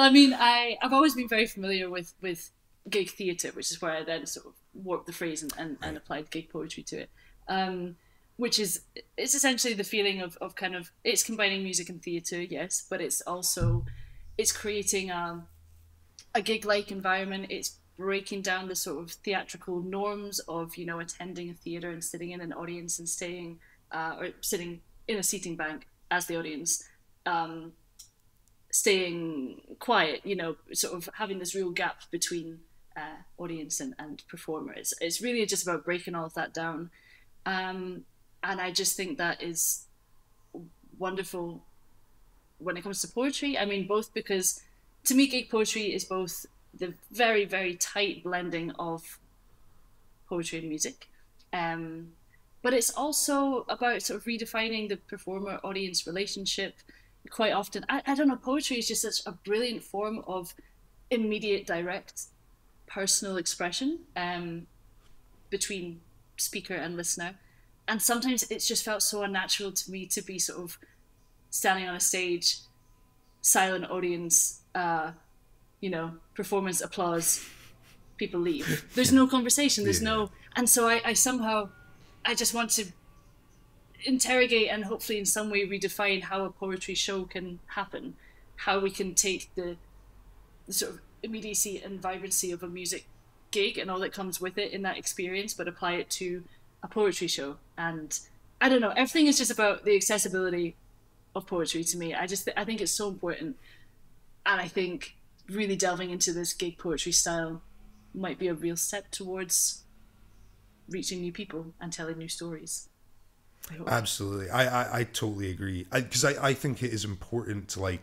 I mean, I've always been very familiar with gig theatre, which is where I then sort of warped the phrase and applied gig poetry to it, which is, it's essentially the feeling of kind of, it's combining music and theatre, yes, but it's also, it's creating a gig-like environment. It's breaking down the sort of theatrical norms of, you know, attending a theatre and sitting in an audience and staying, or sitting in a seating bank as the audience, staying quiet, you know, sort of having this real gap between audience and performer. It's really just about breaking all of that down. And I just think that is wonderful when it comes to poetry. I mean, both because to me, gig poetry is both the very, very tight blending of poetry and music. But it's also about sort of redefining the performer-audience relationship quite often. I don't know, poetry is just such a brilliant form of immediate, direct, personal expression between speaker and listener. And sometimes it's just felt so unnatural to me to be sort of standing on a stage, silent audience, you know, performance, applause, people leave. There's no conversation, there's no... And so I somehow... I just want to interrogate and hopefully in some way redefine how a poetry show can happen, how we can take the sort of immediacy and vibrancy of a music gig and all that comes with it in that experience, but apply it to a poetry show. And I don't know, everything is just about the accessibility of poetry to me. I think it's so important. And I think really delving into this gig poetry style might be a real step towards reaching new people and telling new stories. Absolutely. I totally agree. Because I think it is important to like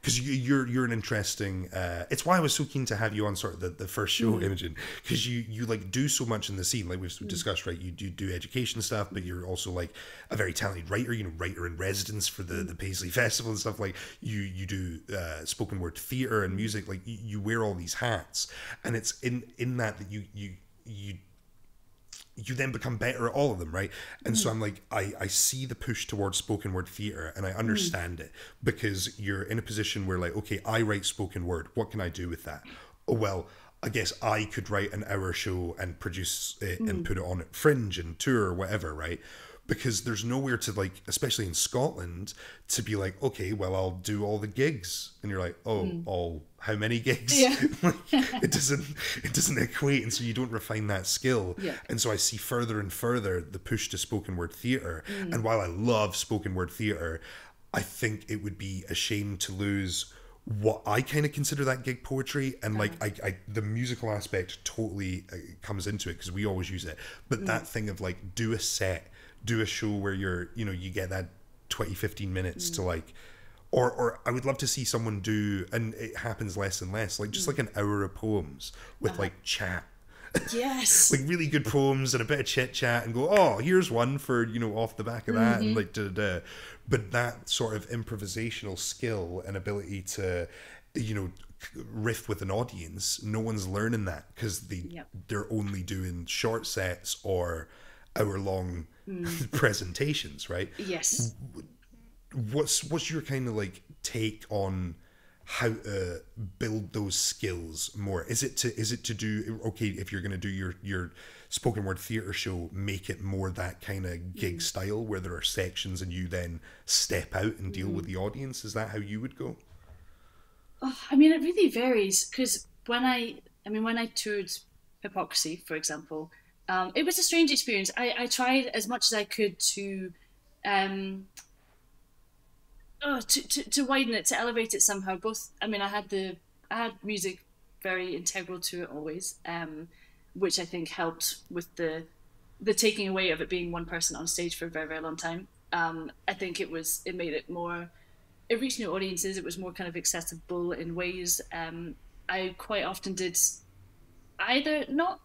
because you're an interesting. It's why I was so keen to have you on sort of the first show, Imogen, because you like do so much in the scene. Like we've discussed, right? You do education stuff, but you're also like a very talented writer. You know, writer in residence for the Paisley Festival and stuff. Like you do spoken word theatre and music. Like you wear all these hats, and it's in that you then become better at all of them, right? And so I'm like, I see the push towards spoken word theatre and I understand it, because you're in a position where like, okay, I write spoken word. What can I do with that? Oh, well, I guess I could write an hour show and produce it and put it on at Fringe and tour or whatever, right? Because there's nowhere to like, especially in Scotland, to be like, okay, well, I'll do all the gigs. And you're like, oh, all how many gigs? Yeah. Like, it doesn't equate. And so you don't refine that skill. Yeah. And so I see further and further the push to spoken word theatre. And while I love spoken word theatre, I think it would be a shame to lose what I kind of consider that gig poetry, and like I the musical aspect totally comes into it because we always use it. But that thing of like, do a set, do a show where you're, you know, you get that 20-15 minutes to like, or I would love to see someone do, and it happens less and less, like just like an hour of poems with like chat. Yes. Like really good poems and a bit of chit chat and go, oh, here's one for, you know, off the back of that and like da-da-da. But that sort of improvisational skill and ability to, you know, riff with an audience, no one's learning that because they're only doing short sets or hour-long presentations, right? Yes. What's your kind of like take on how to build those skills more? Is it to do, okay, if you're going to do your spoken word theatre show, make it more that kind of gig style where there are sections and you then step out and deal with the audience? Is that how you would go? Oh, I mean, it really varies, because when I toured Hypocrisy, for example, it was a strange experience. I tried as much as I could to widen it, to elevate it somehow. Both, I mean, I had music very integral to it always, which I think helped with the taking away of it being one person on stage for a very, very long time. I think it made it more, it reached new audiences. It was more kind of accessible in ways. I quite often did either not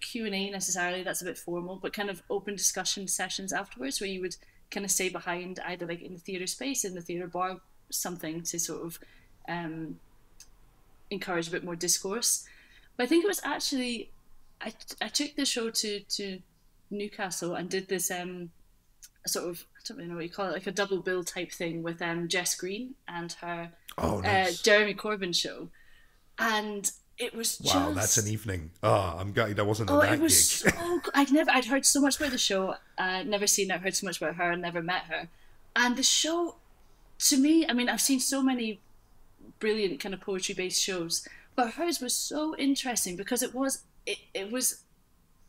Q&A necessarily, that's a bit formal, but kind of open discussion sessions afterwards where you would kind of stay behind, either like in the theatre space, in the theatre bar, something to sort of encourage a bit more discourse. But I think it was actually, I took the show to Newcastle and did this sort of, I don't really know what you call it, like a double bill type thing with Jess Green and her Jeremy Corbyn show. And it was just... Wow, that's an evening. Oh, I'm gutted I wasn't in that gig. Oh, it was so... I'd heard so much about the show. Never seen it, heard so much about her, and never met her. And the show, to me, I mean, I've seen so many brilliant kind of poetry-based shows, but hers was so interesting because it was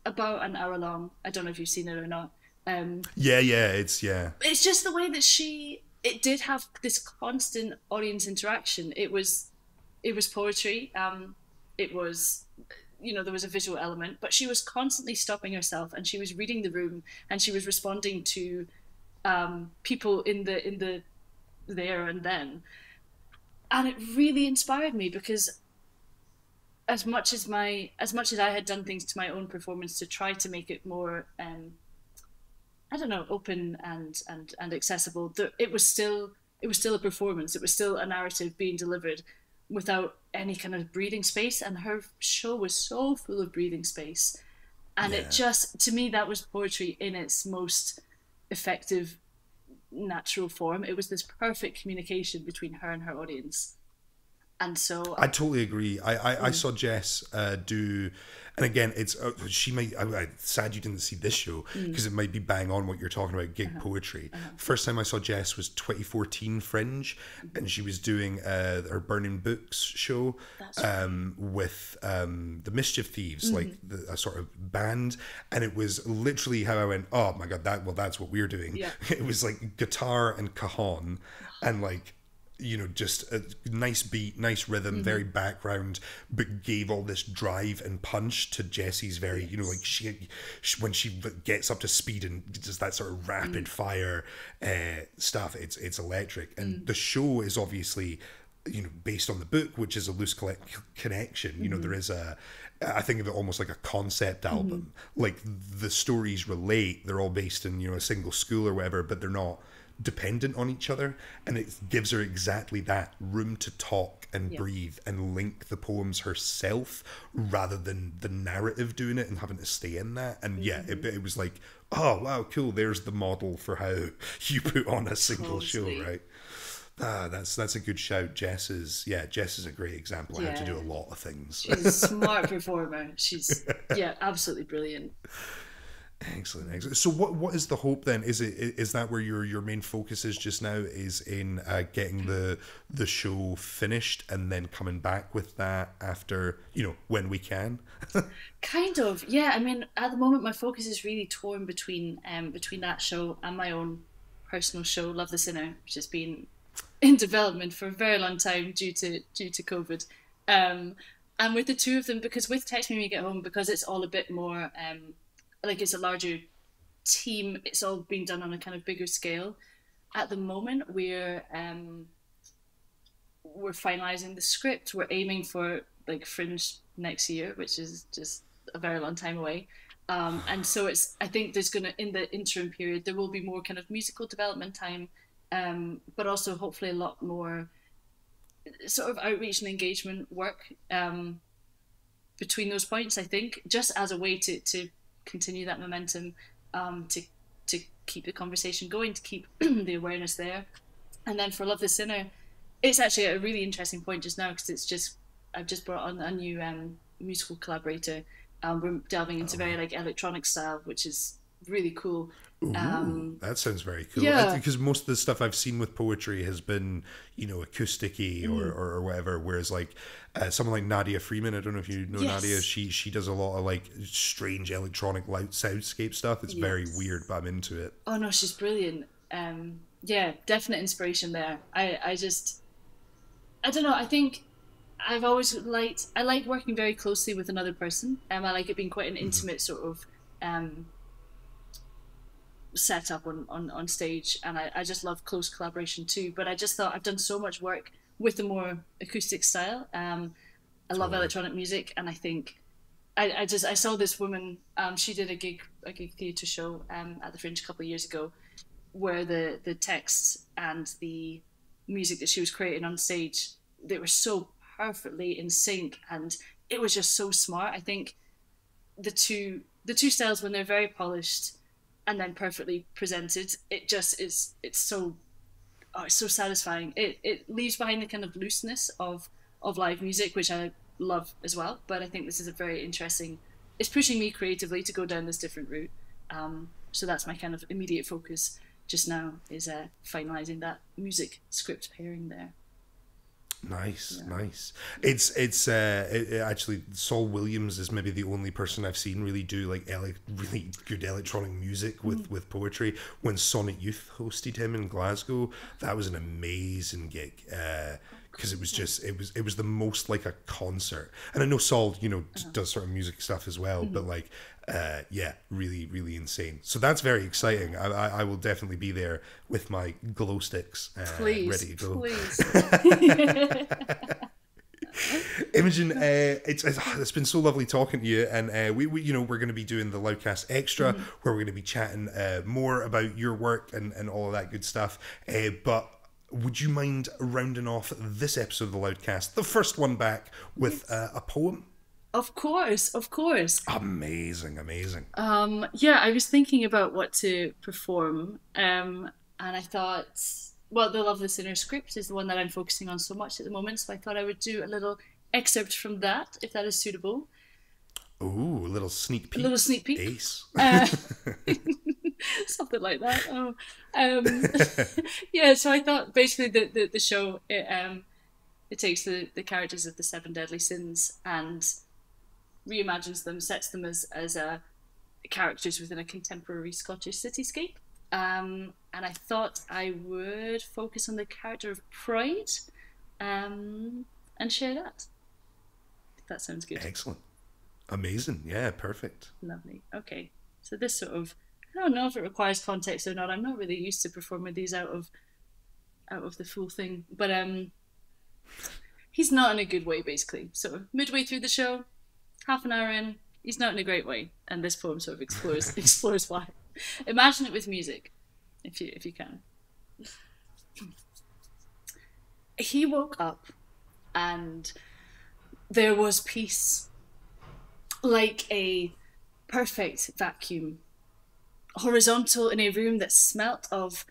about an hour long. I don't know if you've seen it or not. It's just the way that it did have this constant audience interaction. It was poetry. It was, you know, there was a visual element, but she was constantly stopping herself and she was reading the room and she was responding to people in the there and then. And it really inspired me because as much as I had done things to my own performance to try to make it more, I don't know, open and accessible, it was still a performance. It was still a narrative being delivered without any kind of breathing space, and her show was so full of breathing space. And it just, to me, that was poetry in its most effective, natural form. It was this perfect communication between her and her audience. And so I totally agree. I saw Jess do, and again, it's she might. I'm sad you didn't see this show because it might be bang on what you're talking about, gig poetry. First time I saw Jess was 2014 Fringe, and she was doing her Burning Books show with the Mischief Thieves, like a sort of band, and it was literally how I went, oh my god, that's what we're doing. Yeah. It was like guitar and cajon, and like, you know, just a nice beat, nice rhythm, very background, but gave all this drive and punch to Jessie's very, you know, like she when she gets up to speed and does that sort of rapid fire stuff, it's electric. And the show is obviously you know, based on the book, which is a loose connection. Mm-hmm. You know, there is a, I think of it almost like a concept album. Mm-hmm. Like the stories relate, they're all based in, you know, a single school or whatever, but they're not dependent on each other. And it gives her exactly that room to talk and breathe and link the poems herself rather than the narrative doing it and having to stay in that. And it was like, oh wow, cool, there's the model for how you put on a single show, right? Ah, that's a good shout. Jess is a great example of how to do a lot of things. She's a smart performer. She's absolutely brilliant. Excellent. So what is the hope then? Is that where your main focus is just now, is in getting the show finished and then coming back with that after, you know, when we can? Kind of, yeah. I mean, at the moment my focus is really torn between that show and my own personal show, Love the Sinner, which has been in development for a very long time due to COVID. And with the two of them, because with Text Me When You Get Home, because it's all a bit more like it's a larger team, it's all being done on a kind of bigger scale. At the moment, we're finalizing the script. We're aiming for like Fringe next year, which is just a very long time away. And so I think there's gonna, in the interim period, there will be more kind of musical development time, but also hopefully a lot more sort of outreach and engagement work between those points, I think, just as a way to continue that momentum, to keep the conversation going, to keep the awareness there. And then for Love the Sinner, it's actually a really interesting point just now, because I've just brought on a new musical collaborator. We're delving into very like electronic style, which is really cool. Ooh, that sounds very cool. Yeah. Because most of the stuff I've seen with poetry has been, you know, acoustic-y or whatever, whereas like someone like Nadia Freeman, I don't know if you know Nadia, she does a lot of like strange electronic loud soundscape stuff. It's very weird, but I'm into it. Oh no, she's brilliant. Yeah, definite inspiration there. I don't know, I think I've always liked, I like working very closely with another person. I like it being quite an intimate sort of set up on stage, and I just love close collaboration too. But I just thought, I've done so much work with the more acoustic style. I love electronic music, and I think I saw this woman, she did a gig theatre show at the Fringe a couple of years ago, where the texts and the music that she was creating on stage, they were so perfectly in sync, and it was just so smart. I think the two styles, when they're very polished and then perfectly presented, it just is, it's so satisfying. It leaves behind the kind of looseness of live music, which I love as well. But I think this is a very interesting, it's pushing me creatively to go down this different route. So that's my kind of immediate focus just now, is finalizing that music script pairing there. Nice. It's actually, Saul Williams is maybe the only person I've seen really do like really good electronic music with poetry. When Sonnet Youth hosted him in Glasgow, that was an amazing gig, because it was just, it was the most like a concert. And I know Saul, you know, does sort of music stuff as well, but like really insane. So that's very exciting. I will definitely be there with my glow sticks, ready to go. Please. Imogen, it's been so lovely talking to you, and we you know, we're going to be doing the Loudcast Extra, where we're going to be chatting more about your work and all of that good stuff, but would you mind rounding off this episode of the Loudcast, the first one back, with a poem? Of course. Amazing. I was thinking about what to perform, and I thought, well, the Love the Sinner script is the one that I'm focusing on so much at the moment, so I thought I would do a little excerpt from that, if that is suitable. Ooh, a little sneak peek. Ace. Something like that. So I thought basically the show, it takes the characters of the 7 deadly sins and reimagines them, sets them as characters within a contemporary Scottish cityscape. And I thought I would focus on the character of Pride, and share that. If that sounds good. Excellent. Amazing. Yeah, perfect. Lovely. Okay. So this sort of, I don't know if it requires context or not. I'm not really used to performing these out of the full thing, but he's not in a good way, basically. So midway through the show, half an hour in, he's not in a great way, and this poem sort of explores why. Imagine it with music, if you can. He woke up, and there was peace, like a perfect vacuum, horizontal in a room that smelt of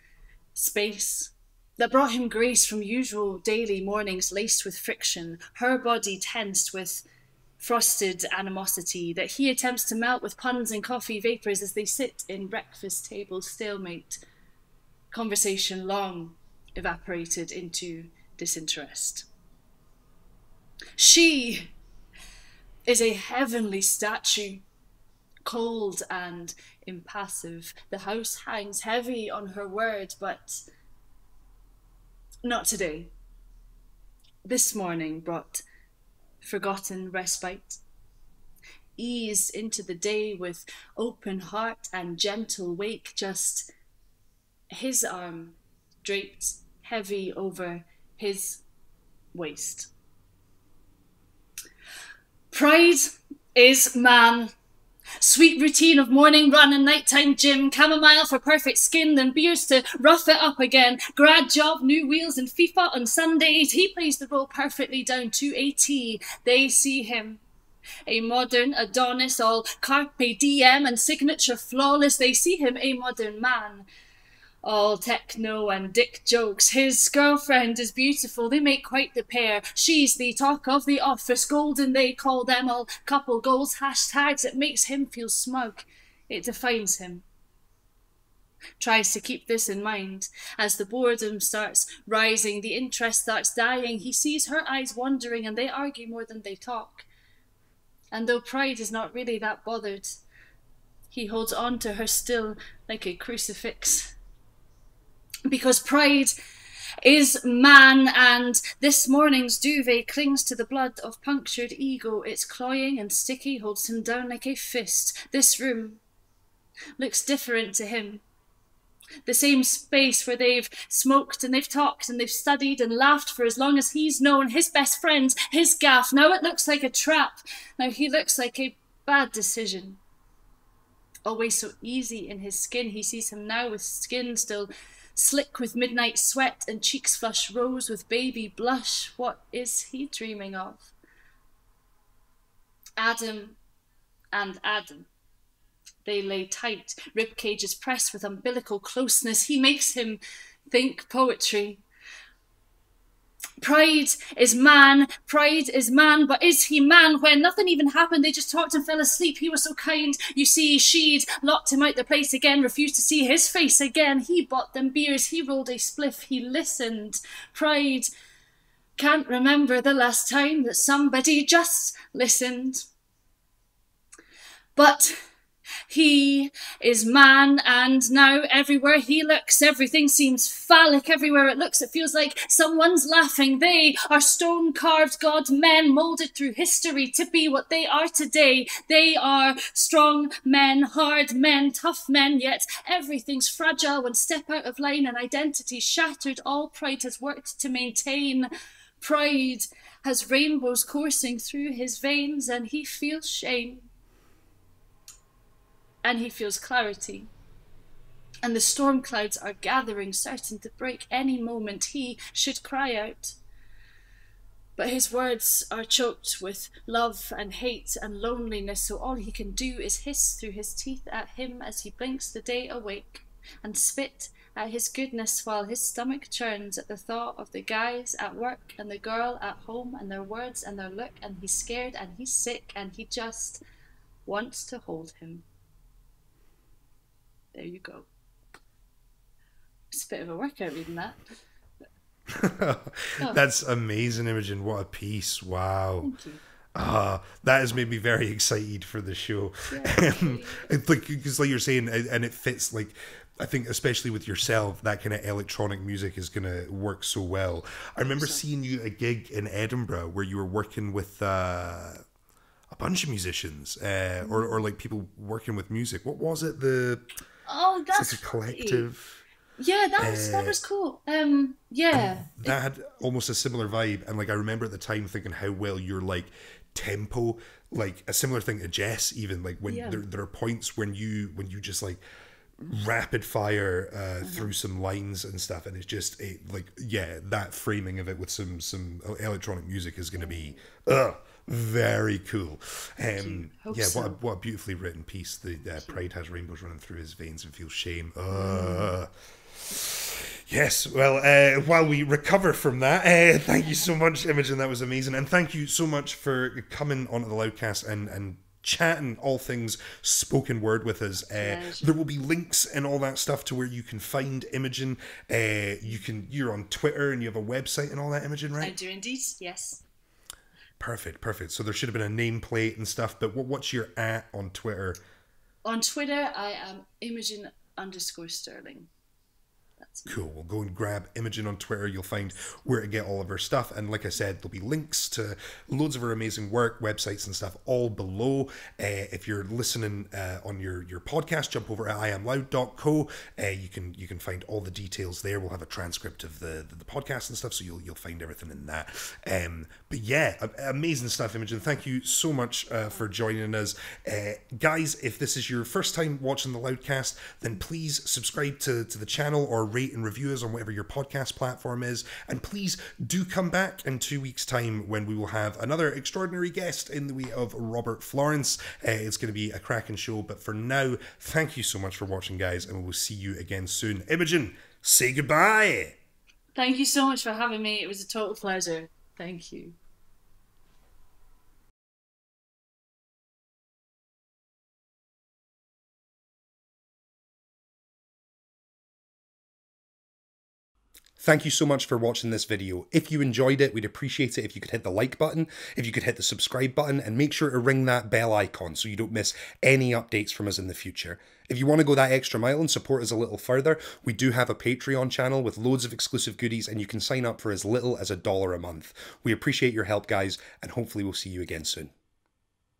space, that brought him grace from usual daily mornings laced with friction, her body tensed with frosted animosity that he attempts to melt with puns and coffee vapours as they sit in breakfast table stalemate, conversation long evaporated into disinterest. She is a heavenly statue, cold and impassive. The house hangs heavy on her word, but not today. This morning brought forgotten respite, eased into the day with open heart and gentle wake, just his arm draped heavy over his waist. Pride is man. Sweet routine of morning run and nighttime gym, chamomile for perfect skin, then beers to rough it up again. Grad job, new wheels and FIFA on Sundays. He plays the role perfectly down to a T. They see him, a modern Adonis, all carpe diem and signature flawless. They see him, a modern man, all techno and dick jokes. His girlfriend is beautiful, they make quite the pair. She's the talk of the office, golden they call them, all couple goals, hashtags. It makes him feel smug, it defines him. Tries to keep this in mind. As the boredom starts rising, the interest starts dying. He sees her eyes wandering and they argue more than they talk. And though pride is not really that bothered, he holds on to her still like a crucifix. Because pride is man, and this morning's duvet clings to the blood of punctured ego. It's cloying and sticky, holds him down like a fist. This room looks different to him. The same space where they've smoked and they've talked and they've studied and laughed for as long as he's known his best friends, his gaff. Now it looks like a trap. Now he looks like a bad decision. Always so easy in his skin. He sees him now with skin still slick with midnight sweat and cheeks flush rose with baby blush. What is he dreaming of? Adam and Adam. They lay tight, rib cages pressed with umbilical closeness. He makes him think poetry. Pride is man, but is he man? When nothing even happened, they just talked and fell asleep. He was so kind. You see, she'd locked him out the place again, refused to see his face again. He bought them beers, he rolled a spliff, he listened. Pride can't remember the last time that somebody just listened. But he is man, and now everywhere he looks, everything seems phallic. Everywhere it looks, it feels like someone's laughing. They are stone-carved god men, moulded through history to be what they are today. They are strong men, hard men, tough men, yet everything's fragile. One step out of line, an identity shattered, all pride has worked to maintain. Pride has rainbows coursing through his veins, and he feels shame. And he feels clarity. And the storm clouds are gathering, certain to break any moment. He should cry out. But his words are choked with love and hate and loneliness, so all he can do is hiss through his teeth at him as he blinks the day awake, and spit at his goodness while his stomach churns at the thought of the guys at work and the girl at home and their words and their look, and he's scared and he's sick and he just wants to hold him. There you go. It's a bit of a workout reading that. Oh. That's amazing, Imogen. What a piece. Wow. Thank you. That has made me very excited for the show. Yeah, because like you're saying, and it fits, like, I think especially with yourself, that kind of electronic music is going to work so well. I remember seeing you at a gig in Edinburgh where you were working with a bunch of musicians or like people working with music. What was it? Oh, that's like a collective. Yeah, that was cool. Yeah. That had almost a similar vibe. And like I remember at the time thinking how well you're like tempo, like a similar thing to Jess even, like when there are points when you just like rapid fire through some lines and stuff, and it's just that framing of it with some electronic music is going to be very cool. What a beautifully written piece. The pride has rainbows running through his veins and feels shame. Yes, well, while we recover from that, thank you so much, Imogen, that was amazing. And thank you so much for coming onto the Loudcast and chatting all things spoken word with us. There will be links and all that stuff to where you can find Imogen. You're on Twitter and you have a website and all that, Imogen, right? I do indeed, yes. Perfect. So there should have been a nameplate and stuff, but what's your @ on Twitter? On Twitter, I am Imogen_Stirling. Cool. We'll go and grab Imogen on Twitter. You'll find where to get all of her stuff. And like I said, there'll be links to loads of her amazing work, websites and stuff all below. If you're listening on your podcast, jump over at iamloud.co. You can find all the details there. We'll have a transcript of the podcast and stuff, so you'll find everything in that. But yeah, amazing stuff, Imogen. Thank you so much for joining us. Guys, if this is your first time watching the Loudcast, then please subscribe to the channel or rate and review us on whatever your podcast platform is, and please do come back in 2 weeks' time when we will have another extraordinary guest in the way of Robert Florence. It's going to be a cracking show, but for now, thank you so much for watching, guys, and we'll see you again soon. Imogen, say goodbye. Thank you so much for having me. It was a total pleasure. Thank you. Thank you so much for watching this video. If you enjoyed it, we'd appreciate it if you could hit the like button, if you could hit the subscribe button, and make sure to ring that bell icon so you don't miss any updates from us in the future. If you want to go that extra mile and support us a little further, we do have a Patreon channel with loads of exclusive goodies, and you can sign up for as little as $1 a month. We appreciate your help, guys, and hopefully we'll see you again soon.